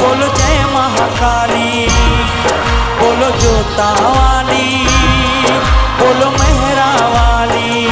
बोलो जय महाकाली, बोलो जोता वाली, बोलो मेहरा वाली।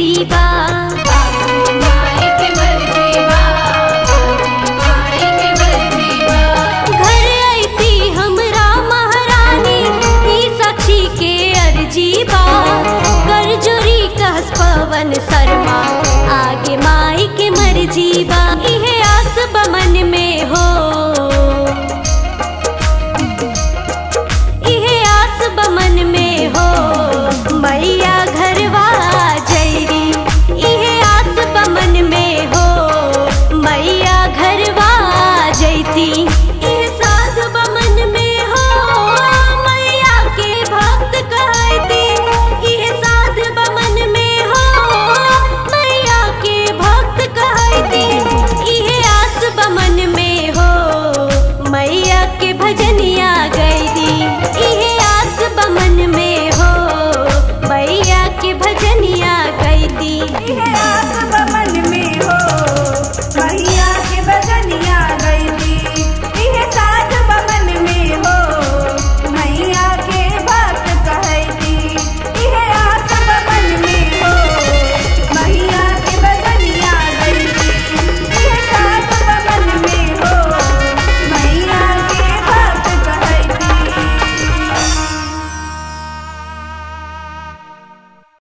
नसीबा घर आई थी हमरा महारानी ई साक्षी के अर्जीबा कर जोरी कहस पवन शर्मा आगे माई के मर्जीबा।